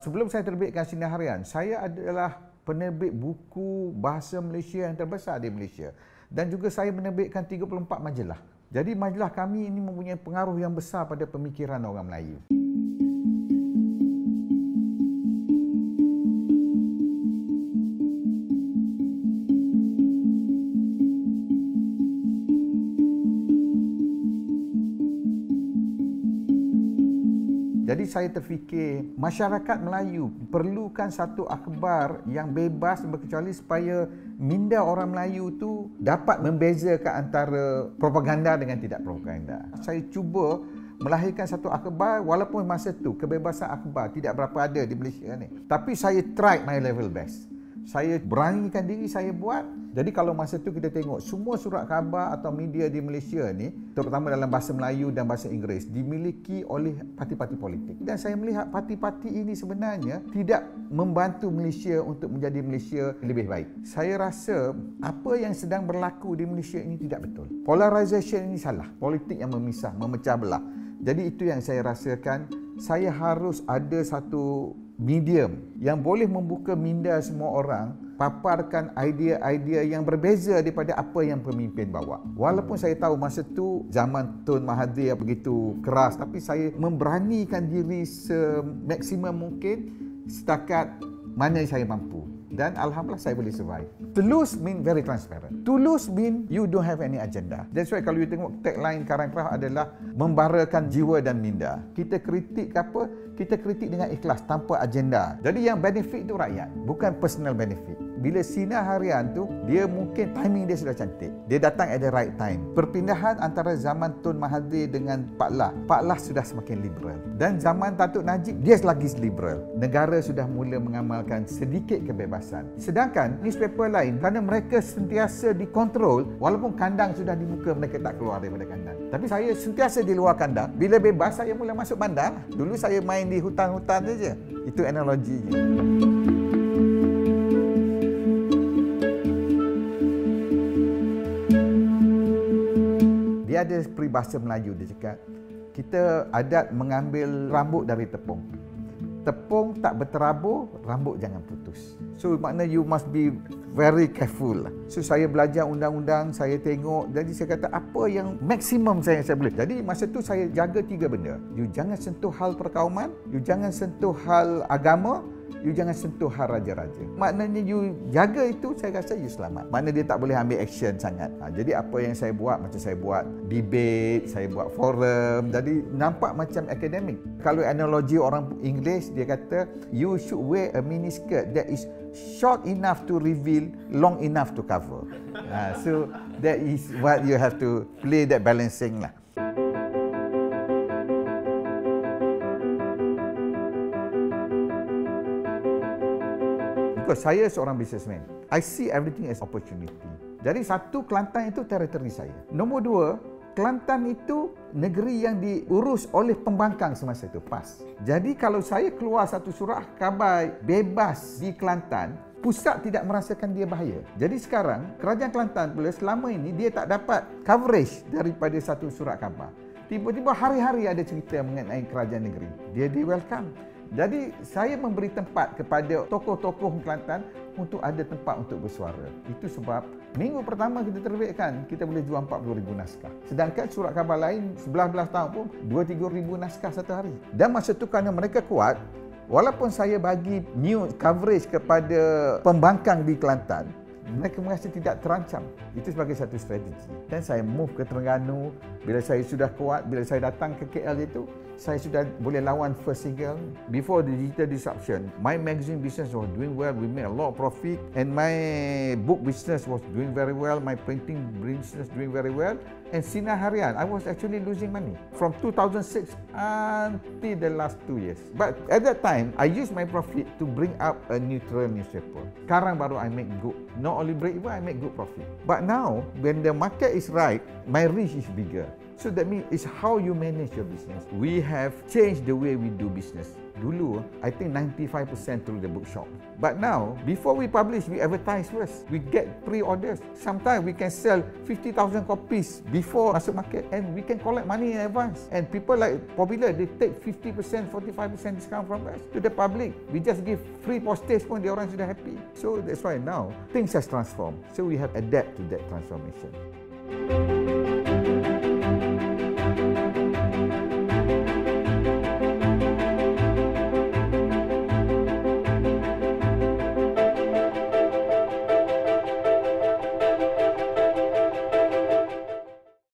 Sebelum saya terbitkan Sinar Harian, saya adalah penerbit buku bahasa Malaysia yang terbesar di Malaysia. Dan juga saya menerbitkan 34 majalah. Jadi majalah kami ini mempunyai pengaruh yang besar pada pemikiran orang Melayu. Jadi saya terfikir masyarakat Melayu perlukan satu akhbar yang bebas berkecuali supaya minda orang Melayu tu dapat membezakan antara propaganda dengan tidak propaganda. Saya cuba melahirkan satu akhbar walaupun masa tu kebebasan akhbar tidak berapa ada di Malaysia ni. Tapi saya try my level best. Saya beranikan diri saya buat. Jadi kalau masa tu kita tengok semua surat khabar atau media di Malaysia ni, terutama dalam bahasa Melayu dan bahasa Inggeris, dimiliki oleh parti-parti politik. Dan saya melihat parti-parti ini sebenarnya tidak membantu Malaysia untuk menjadi Malaysia lebih baik. Saya rasa apa yang sedang berlaku di Malaysia ini tidak betul. Polarisation ini salah. Politik yang memisah, memecah belah. Jadi itu yang saya rasakan. Saya harus ada satu medium yang boleh membuka minda semua orang, paparkan idea-idea yang berbeza daripada apa yang pemimpin bawa. Walaupun saya tahu masa tu zaman Tun Mahathir begitu keras, tapi saya memberanikan diri semaksimum mungkin setakat mana saya mampu. Dan alhamdulillah saya boleh survive. Tulus mean very transparent. Tulus mean you don't have any agenda. That's why kalau you tengok tagline Karangkrah adalah membarakan jiwa dan minda. Kita kritik apa? Kita kritik dengan ikhlas tanpa agenda. Jadi yang benefit tu rakyat, bukan personal benefit. Bila Sinar Harian tu, dia mungkin timing dia sudah cantik. Dia datang at the right time. Perpindahan antara zaman Tun Mahathir dengan Pak Lah. Pak Lah sudah semakin liberal. Dan zaman Tantuk Najib, dia lagi liberal. Negara sudah mula mengamalkan sedikit kebebasan. Sedangkan newspaper lain, kerana mereka sentiasa dikontrol, walaupun kandang sudah dibuka, mereka tak keluar daripada kandang. Tapi saya sentiasa di luar kandang. Bila bebas, saya mula masuk bandar. Dulu saya main di hutan-hutan saja. Itu analoginya. Ada peribahasa Melayu dia cakap, kita adat mengambil rambut dari tepung. Tepung tak berterabur, rambut jangan putus. So makna you must be very careful. So saya belajar undang-undang, saya tengok, jadi saya kata apa yang maksimum saya boleh. Jadi masa tu saya jaga tiga benda. You jangan sentuh hal perkauman, you jangan sentuh hal agama, you jangan sentuh hal raja-raja. Maknanya you jaga itu, saya rasa you selamat. Maknanya dia tak boleh ambil action sangat. Jadi apa yang saya buat, macam saya buat debate, saya buat forum. Jadi nampak macam akademik. Kalau analogi orang Inggeris, dia kata you should wear a miniskirt that is short enough to reveal, long enough to cover. So that is what you have to play that balancing lah. Saya seorang businessman. I see everything as opportunity. Jadi satu, Kelantan itu teritori saya. Nombor dua, Kelantan itu negeri yang diurus oleh pembangkang semasa itu, PAS. Jadi kalau saya keluar satu surat khabar bebas di Kelantan, pusat tidak merasakan dia bahaya. Jadi sekarang, kerajaan Kelantan pula selama ini dia tak dapat coverage daripada satu surat khabar. Tiba-tiba hari-hari ada cerita mengenai kerajaan negeri. Dia di welcome. Jadi saya memberi tempat kepada tokoh-tokoh Kelantan untuk ada tempat untuk bersuara. Itu sebab minggu pertama kita terbitkan, kita boleh jual 40,000 naskah. Sedangkan surat khabar lain 11 tahun pun 2-3,000 naskah satu hari. Dan masa tu kerana mereka kuat, walaupun saya bagi news coverage kepada pembangkang di Kelantan, mereka merasa tidak terancam. Itu sebagai satu strategi. Dan saya move ke Terengganu. Bila saya sudah kuat, bila saya datang ke KL itu, saya sudah boleh lawan first single. Before the digital disruption, my magazine business was doing well. We made a lot of profit. And my book business was doing very well. My printing business doing very well. And Sinar Harian, I was actually losing money from 2006 until the last 2 years. But at that time, I used my profit to bring up a neutral newspaper. Sekarang baru I make good. Not only break even, I make good profit. But now, when the market is right, my reach is bigger. So that means it's how you manage your business. We have changed the way we do business. Dulu, I think 95% through the bookshop. But now, before we publish, we advertise first. We get pre-orders. Sometimes we can sell 50,000 copies before masuk market, and we can collect money in advance. And people like Popular, they take 50%, 45% discount from us to the public. We just give free postage pun, dia orang sudah happy. So that's why now, things has transformed. So we have adapt to that transformation.